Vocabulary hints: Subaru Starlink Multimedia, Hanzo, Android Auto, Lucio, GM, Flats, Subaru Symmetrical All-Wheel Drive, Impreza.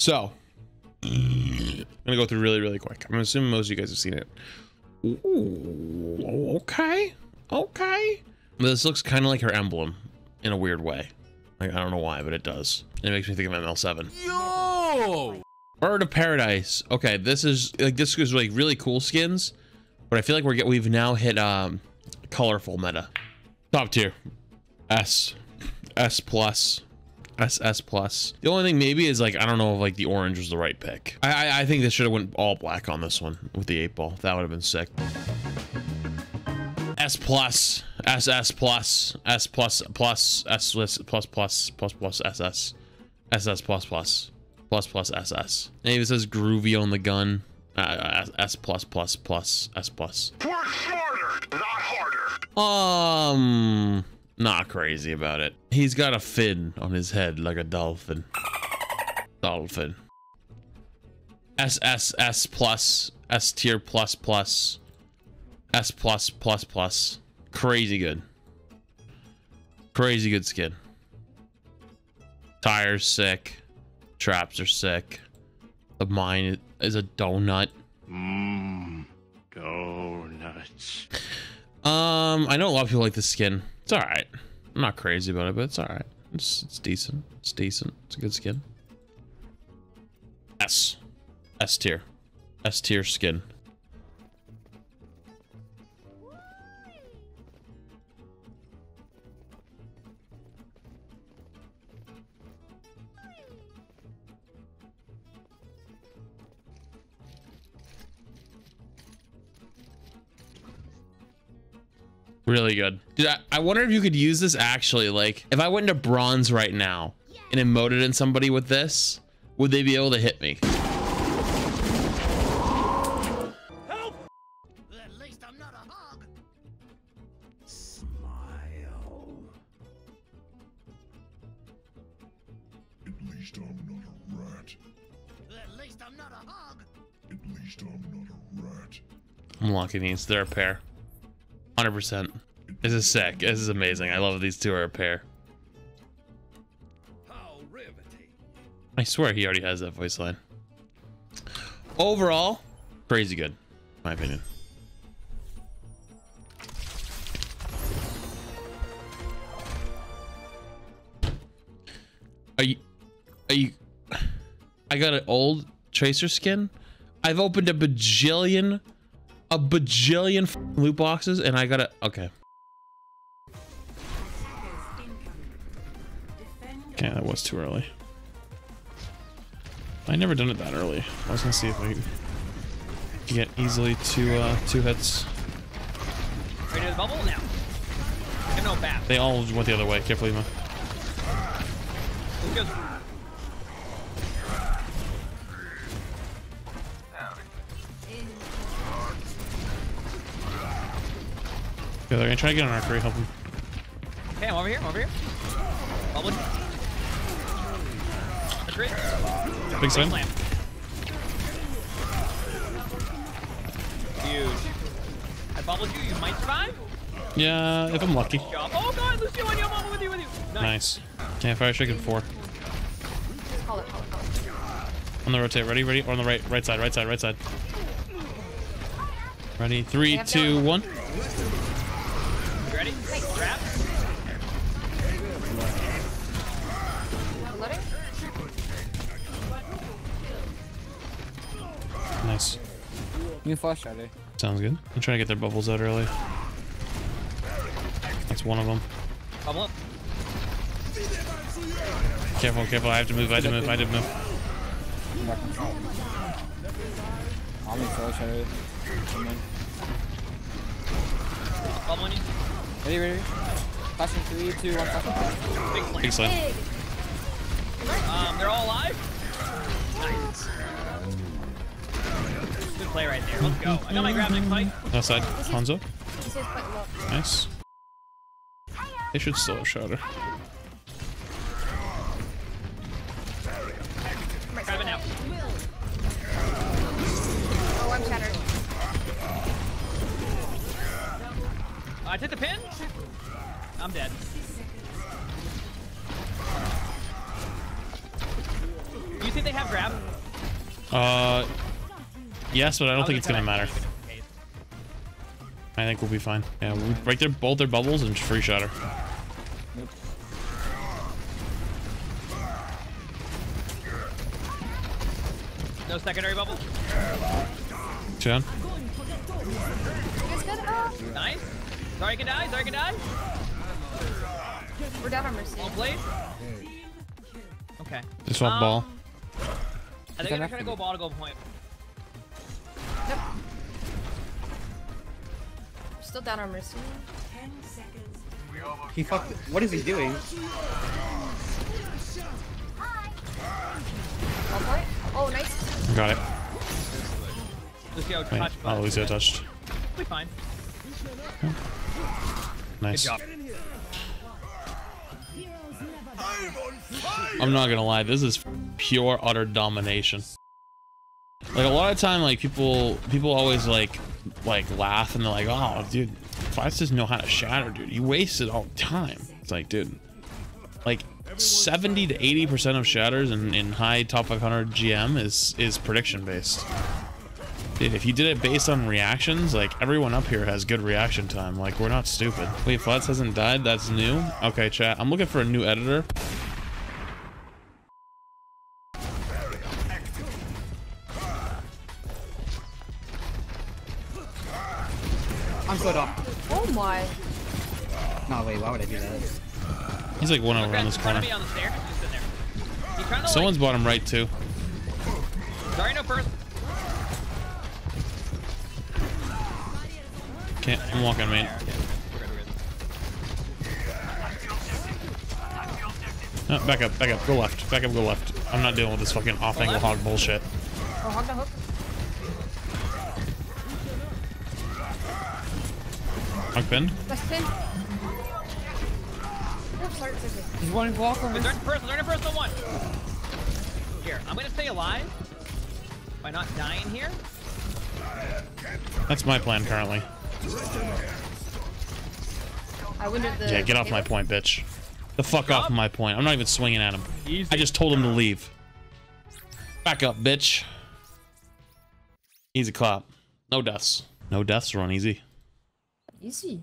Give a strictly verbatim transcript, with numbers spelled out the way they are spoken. So I'm gonna go through really, really quick. I'm assuming most of you guys have seen it. Ooh, okay, okay. This looks kind of like her emblem in a weird way. Like, I don't know why, but it does. It makes me think of M L seven. Yo! Bird of Paradise. Okay, this is like this is like really cool skins, but I feel like we're get we've now hit um colorful meta. Top tier. S, S plus, S S plus. The only thing maybe is like I don't know if like the orange was the right pick. I I, I think they should have went all black on this one with the eight ball. That would have been sick. S plus, S S plus, S plus plus, S plus plus plus plus plus S S, S S plus plus. Plus plus S S. Maybe it says groovy on the gun. Uh, S plus plus plus S plus. Work smarter, not harder. Um, not crazy about it. He's got a fin on his head like a dolphin. Dolphin. S S S plus S tier plus plus S plus plus plus. Crazy good. Crazy good skin. Tires sick. Traps are sick. The mine is a donut. Mmm, donuts. Um, I know a lot of people like this skin. It's all right. I'm not crazy about it, but it's all right. It's, it's decent. It's decent. It's a good skin. S. S tier. S tier skin. Really good. Dude, I, I wonder if you could use this actually. Like, if I went into bronze right now and emoted in somebody with this, would they be able to hit me? Help! At least I'm not a hog. Smile. At least I'm not a rat. At least I'm not a hog. At least I'm not a rat. I'm locking these. They're a pair. one hundred percent. This is sick. This is amazing. I love these two are a pair. I swear he already has that voice line. Overall, crazy good, in my opinion. Are you? Are you? I got an old Tracer skin. I've opened a bajillion. A bajillion loot boxes, and I gotta. Okay. Okay, that was too early. I never done it that early. I was gonna see if I could get easily two uh, two hits. Right to the bubble now. No bat. They all went the other way. Carefully, man. Yeah, they're gonna try to get an archery, help him. Okay, I'm over here, I'm over here. Bubble. Big swing. Huge. I bubbled you, you might survive? Yeah, if I'm lucky. Oh god, Lucio on you, I'm over with you, with you. Nice. Nice. Okay, fire chicken four. Call it, call it, call it. On the rotate, ready, ready? Or on the right, right side, right side, right side. Ready, three, two, one. Ready? Wait, grab. Nice. New flash out. Sounds good. I'm trying to get their bubbles out early. That's one of them. Bubble up. Careful, careful. I have to move. I have to move. I have to move. I'm in flash out. Bubble on you. Ready, ready. Flashing three, two, one, flashing. Big slam. Um, they're all alive. Nice. Good play right there. Let's go. I got my grab next fight. Outside, Hanzo. Nice. They should still have shot her. Grab it now. Oh, I'm shattered. I took the pin. I'm dead. You think they they have grab? Uh, yes, but I don't oh, think it's gonna matter. I think we'll be fine. Yeah, we'll break their both their bubbles and free shot her. No secondary bubble. John. Nice. Sorry, I can die. Sorry, I can die. We're down on Mercy. All played. Okay. Just want um, ball. I think I'm trying to go ball to go point. Nope. We're still down on Mercy. Ten seconds. He fucked. What is he doing? All point. Oh, nice. Got it. Lucio touched. Oh, Lucio touched. We're fine. Okay. Nice. Good job. I'm not gonna lie, this is pure utter domination. Like a lot of time, like people people always like like laugh and they're like, oh dude, Flats doesn't know how to shatter, dude. You wasted all the time. It's like, dude, like seventy to eighty percent of shatters in, in high top five hundred G M is is prediction based. Dude, if you did it based on reactions, like everyone up here has good reaction time. Like we're not stupid. Wait, Flats hasn't died. That's new. Okay, chat. I'm looking for a new editor. I'm so dumb. Oh my. No, wait. Why would I do that? He's like one over on this corner. Someone's bottom right too. Sorry, no first. Can't. I'm walking, man. No, back up, back up, go left, back up, go left. I'm not dealing with this fucking off-angle hog bullshit. Oh, hog the hook. Hog pin. That's pin. He's one block over. Learn first, learn first on one. Here, I'm gonna stay alive by not dying here. That's my plan currently. I wondered the yeah, get off my point, bitch. The fuck Stop. off my point. I'm not even swinging at him. Easy. I just told him to leave. Back up, bitch. Easy clap. No deaths. No deaths, run easy. Easy.